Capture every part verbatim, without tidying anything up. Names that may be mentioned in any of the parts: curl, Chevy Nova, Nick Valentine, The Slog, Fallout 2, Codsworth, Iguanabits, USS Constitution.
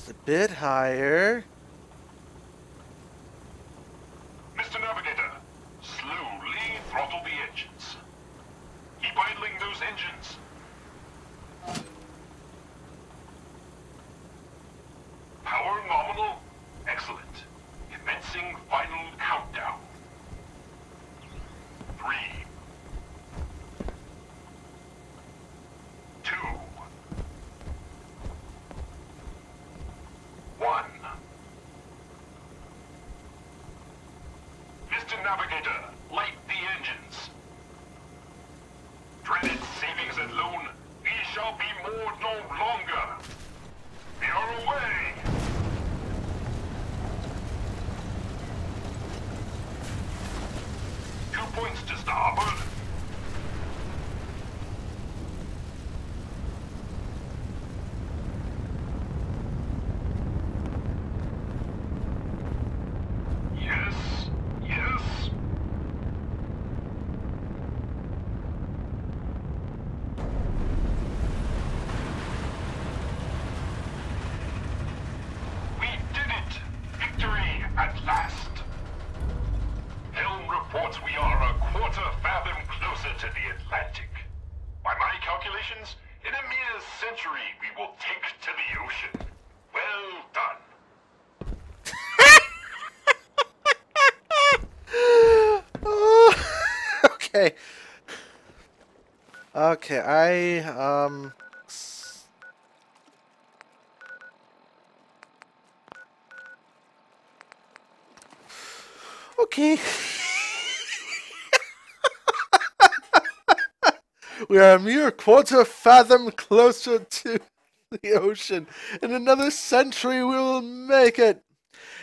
It's a bit higher. Mister Navigator, slowly throttle the engines. Keep idling those engines. Power nominal. Excellent. Commencing final countdown. Three. Two. One. Mister Navigator, light the engines. Dreaded savings and loan, we shall be moored no longer. We are away! Points to starboard. Yes, yes. We did it! Victory at last! Helm reports we are a quarter fathom closer to the Atlantic. By my calculations, in a mere century we will take to the ocean. Well done. uh, okay. Okay, I, um... Okay. We are a mere quarter fathom closer to the ocean. In another century we will make it.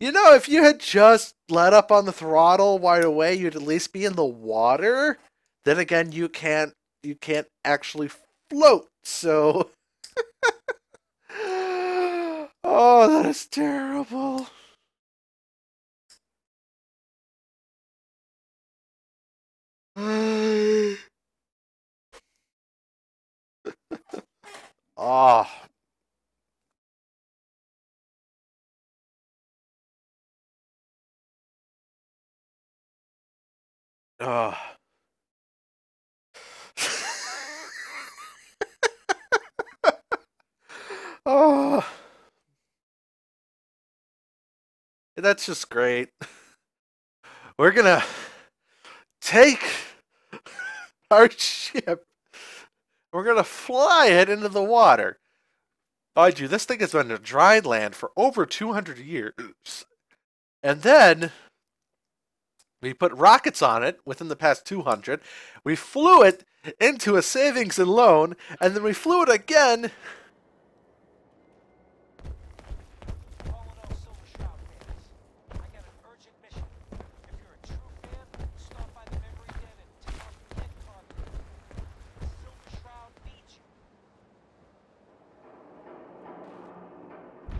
You know, if you had just let up on the throttle right away, you'd at least be in the water. Then again, you can't you can't actually float, so oh, that is terrible. Ah. Ah. Oh. That's just great. We're gonna take our ship. We're gonna fly it into the water. Mind you, this thing has been a dry land for over two hundred years. And then we put rockets on it within the past two hundred. We flew it into a savings and loan, and then we flew it again.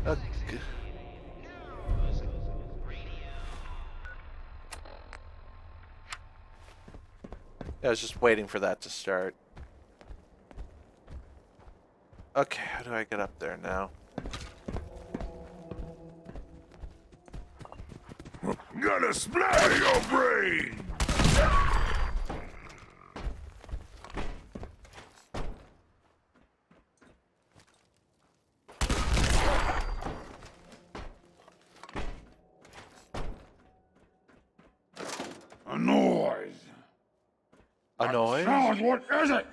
Uh, I was just waiting for that to start. Okay, how do I get up there now? Gonna splatter your brain! Annoying. What is it?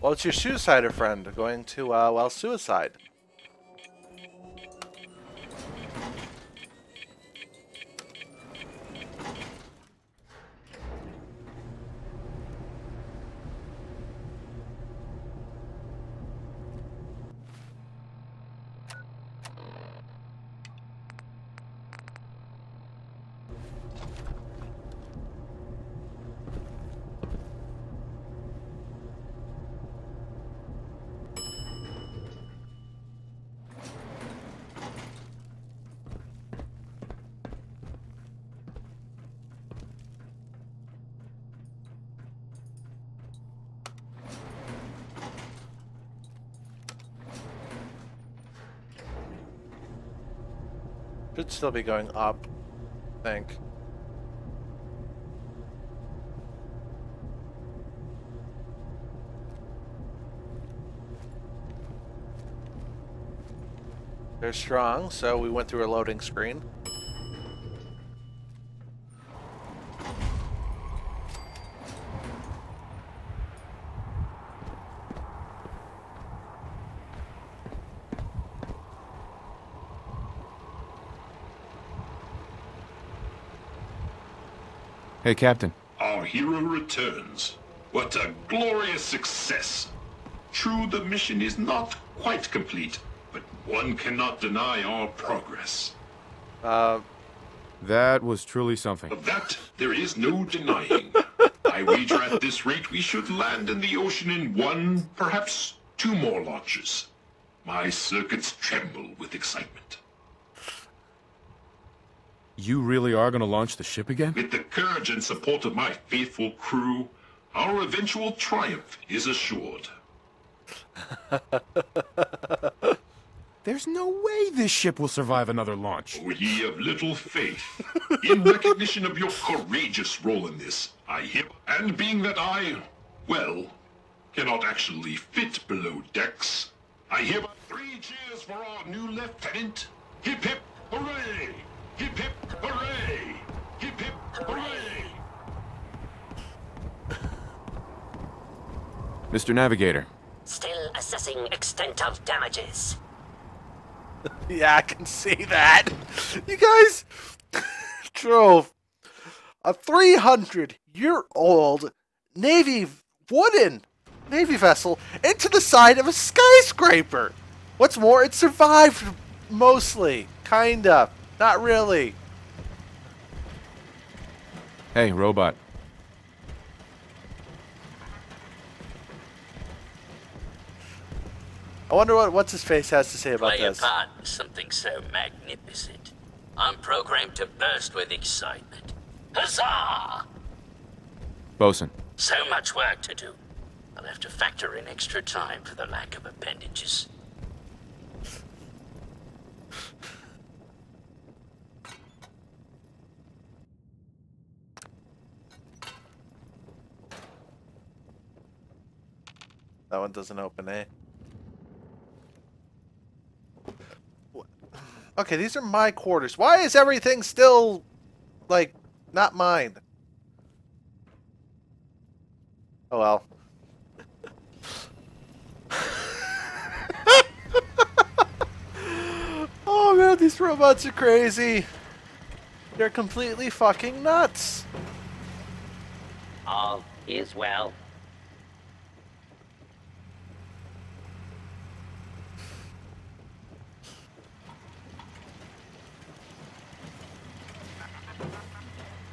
Well, it's your suicider friend going to, uh, well, suicide. Should still be going up, I think. They're strong, so we went through a loading screen. Hey, Captain. Our hero returns. What a glorious success! True, the mission is not quite complete, but one cannot deny our progress. Uh... That was truly something. Of that, there is no denying. I wager at this rate we should land in the ocean in one, perhaps two more launches. My circuits tremble with excitement. You really are going to launch the ship again? With the courage and support of my faithful crew, our eventual triumph is assured. There's no way this ship will survive another launch. O ye of little faith, in recognition of your courageous role in this, I hereby, and being that I, well, cannot actually fit below decks, I hereby three cheers for our new lieutenant. Hip hip hooray! Hip hip hooray! Hip hip hooray! Mister Navigator. Still assessing extent of damages. Yeah, I can see that. You guys drove a three hundred year old Navy wooden Navy vessel into the side of a skyscraper. What's more, it survived mostly, kinda. Not really. Hey, robot. I wonder what what's his face has to say about Play this. Play a part in something so magnificent. I'm programmed to burst with excitement. Huzzah! Bosun. So much work to do. I'll have to factor in extra time for the lack of appendages. That one doesn't open, eh? Okay, these are my quarters. Why is everything still, like, not mine? Oh, well. Oh, man, these robots are crazy. They're completely fucking nuts. All is well.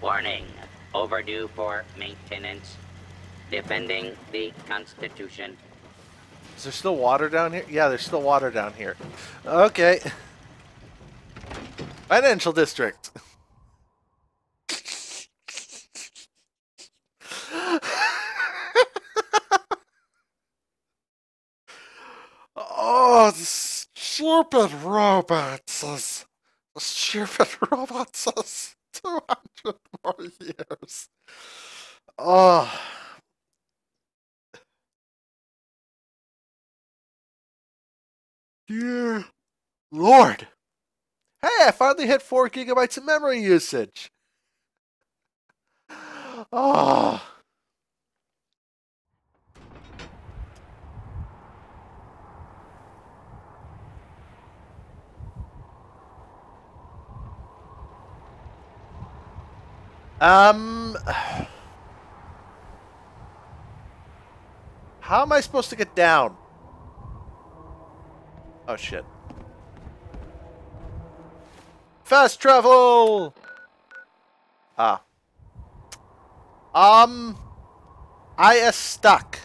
Warning, overdue for maintenance, defending the Constitution. Is there still water down here? Yeah, there's still water down here. Okay. Financial district. Oh, the stupid robots. The stupid robots. two hundred more years. Oh. Dear Lord. Hey, I finally hit four gigabytes of memory usage. Oh. Um, how am I supposed to get down? Oh shit. Fast travel! Ah. Um, I am stuck.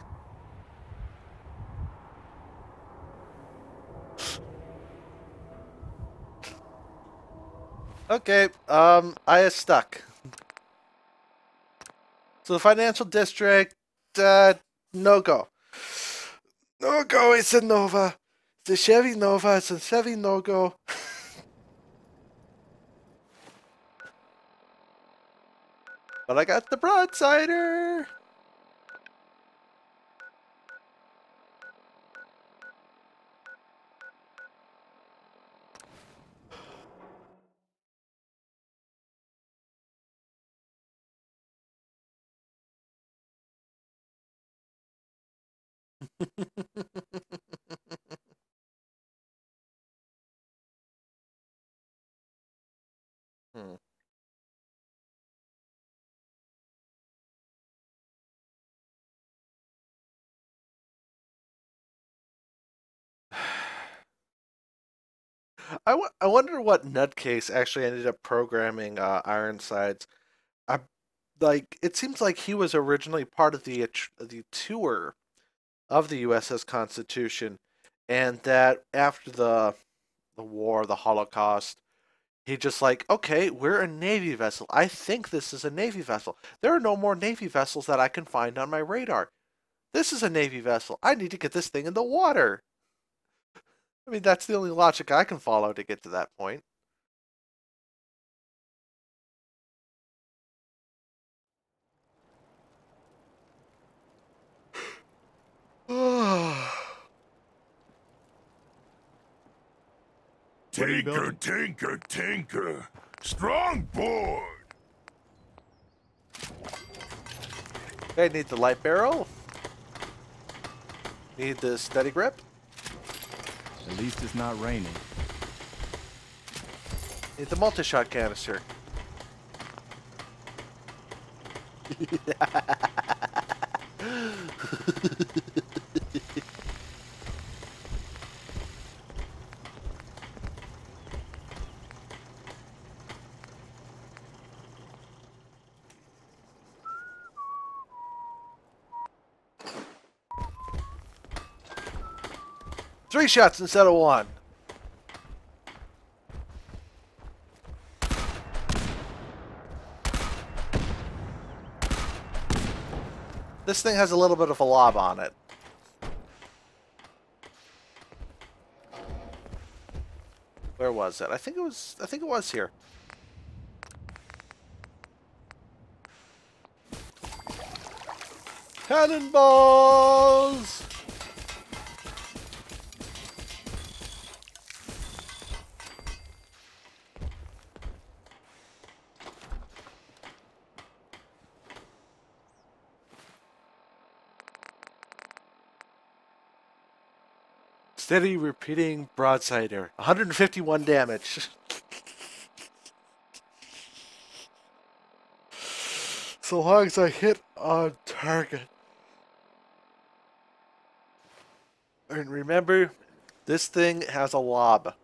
Okay, um, I am stuck. So the financial district, uh, no go. No go, it's a Nova. The Chevy Nova, it's a Chevy no go. But I got the broadsider! hmm. I, w I wonder what nutcase actually ended up programming uh, Ironsides. I, like, it seems like he was originally part of the the tour of the U S S Constitution, and that after the the war, the Holocaust, he just like, okay, we're a Navy vessel. I think this is a Navy vessel. There are no more Navy vessels that I can find on my radar. This is a Navy vessel. I need to get this thing in the water. I mean, that's the only logic I can follow to get to that point. Tinker, tinker, tinker. Strong board. I need the light barrel. Need the steady grip. At least it's not raining. Need the multi-shot canister. Three shots instead of one. This thing has a little bit of a lob on it. Where was it? I think it was I think it was here. Cannonballs! Steady repeating broadsider. one hundred fifty-one damage. So long as I hit on target. And remember, this thing has a lob.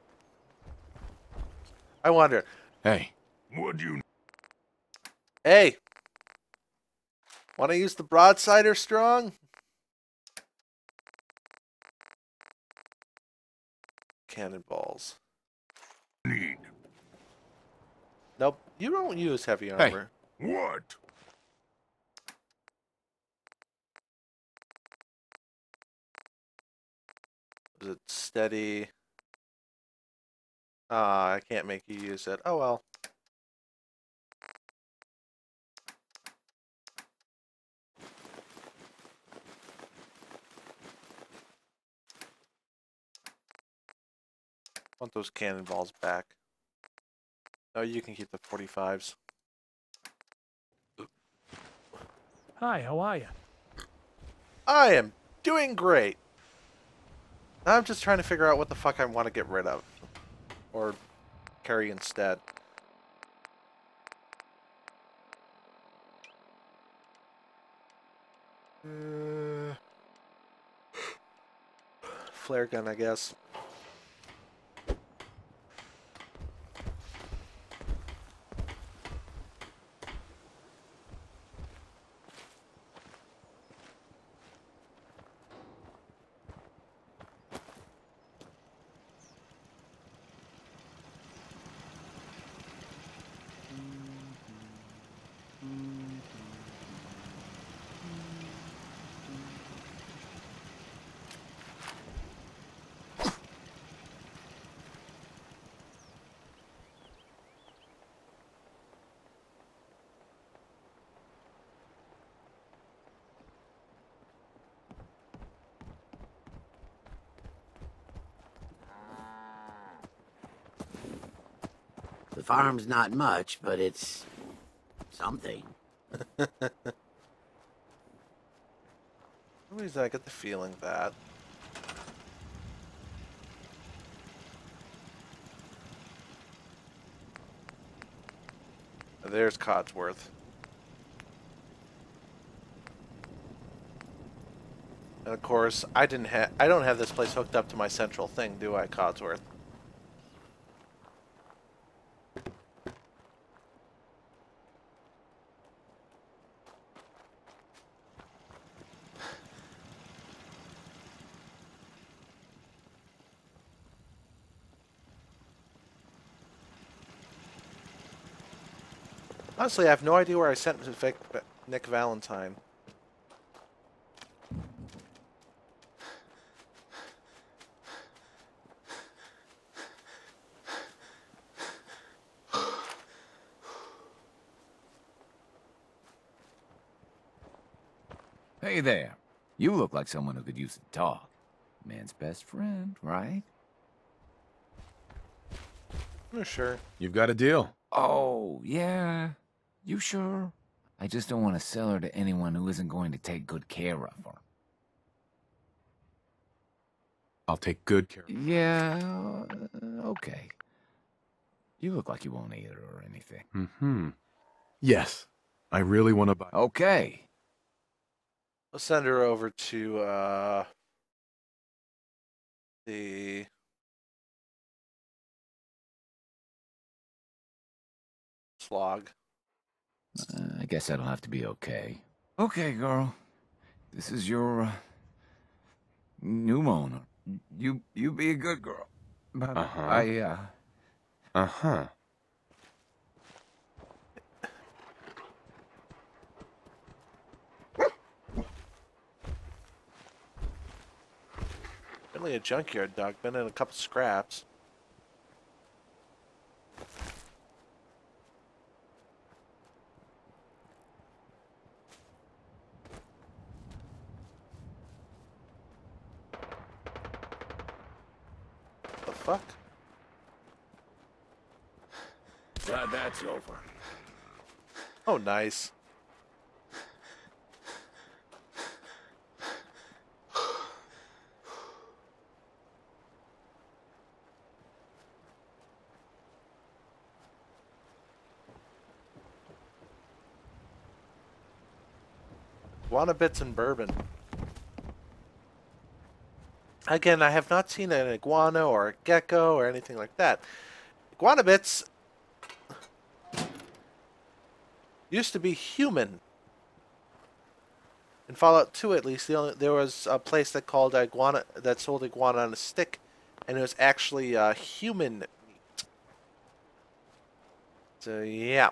I wonder. Hey. Would you? Hey. Want to use the broadsider strong? Cannonballs. Need. Nope, you don't use heavy armor. Hey. What? Is it steady? Ah, uh, I can't make you use it. Oh well. I want those cannonballs back. Oh, you can keep the forty-fives. Hi, how are you? I am doing great. Now I'm just trying to figure out what the fuck I want to get rid of. Or carry instead. Uh, flare gun, I guess. The farm's not much, but it's something. At least I get the feeling that. There's Codsworth. And of course, I didn't have I don't have this place hooked up to my central thing, do I, Codsworth? Honestly, I have no idea where I sent Nick Valentine. Hey there. You look like someone who could use a talk. Man's best friend, right? I'm sure. You've got a deal. Oh, yeah. You sure? I just don't want to sell her to anyone who isn't going to take good care of her. I'll take good care of her. Yeah, okay. You look like you won't eat her or anything. Mm-hmm. Yes. I really want to buy her. Okay. Let's send her over to, uh... the... Slog. Uh, I guess that'll have to be okay. Okay, girl. This is your uh, new owner. You you be a good girl. But uh-huh. I uh uh-huh. Really a junkyard dog, been in a couple scraps. Fuck. Glad that's over. Oh, nice. Iguanabits and bourbon. Again, I have not seen an iguana or a gecko or anything like that. Iguanabits used to be human. In Fallout two, at least, the only, there was a place that called iguana that sold iguana on a stick, and it was actually uh, human meat. So yeah.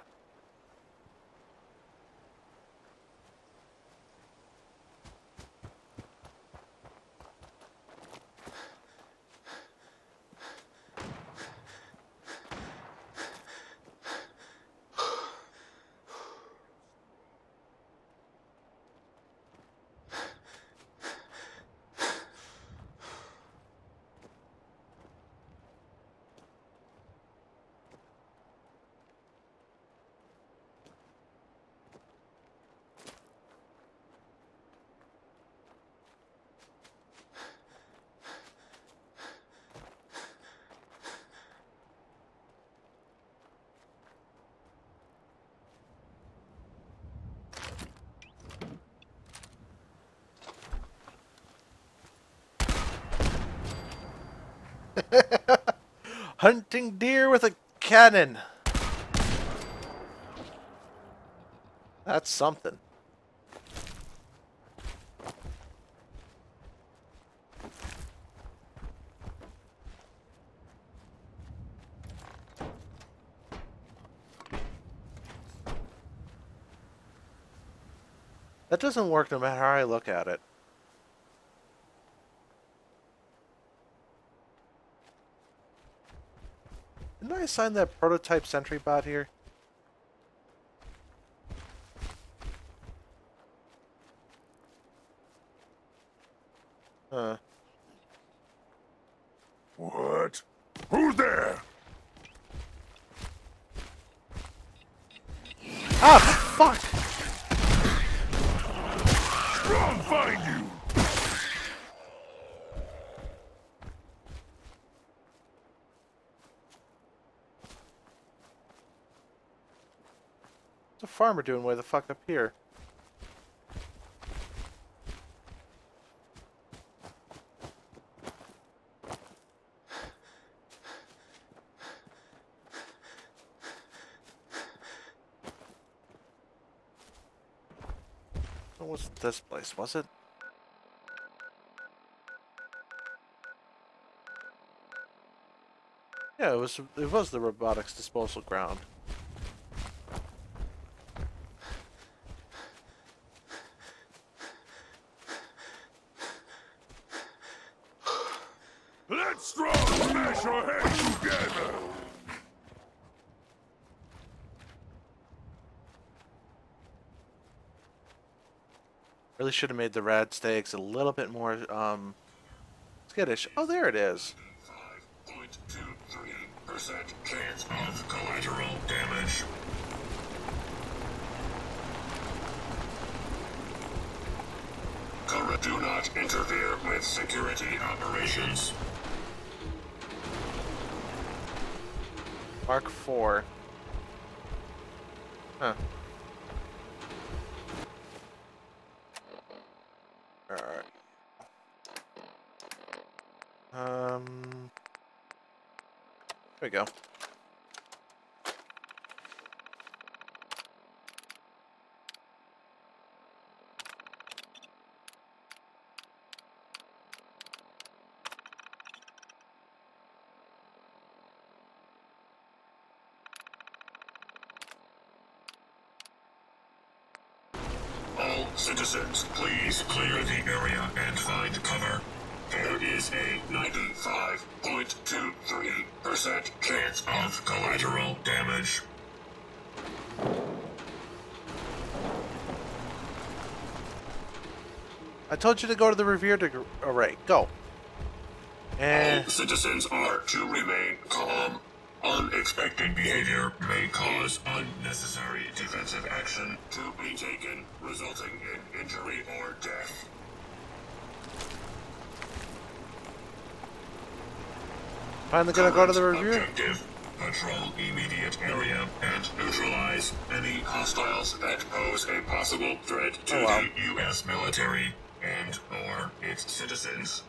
Hunting deer with a cannon. That's something. That doesn't work no matter how I look at it. Did I assign that prototype sentry bot here? Huh. What? Who's there? Ah, fuck! I'll find you. What's the farmer doing way the fuck up here? This place, was it? Yeah, it was it was the robotics disposal ground. Let's throw smash our heads together. Really should have made the rad stakes a little bit more um, skittish. Oh, there it is. five point two three percent chance of collateral damage. Correct. Do not interfere with security operations. Mark four. Huh. Um, there we go. All citizens, please clear the area and find cover. There is a ninety-five point two three percent chance of collateral damage. I told you to go to the revered array. Go. And all citizens are to remain calm. Unexpected behavior may cause unnecessary defensive action to be taken, resulting in injury or death. Finally gonna go to the review. Objective, patrol immediate area and neutralize any hostiles that pose a possible threat to oh, wow. the U S military and or its citizens.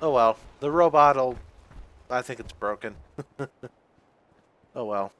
Oh well, the robot'll, I think it's broken. Oh well.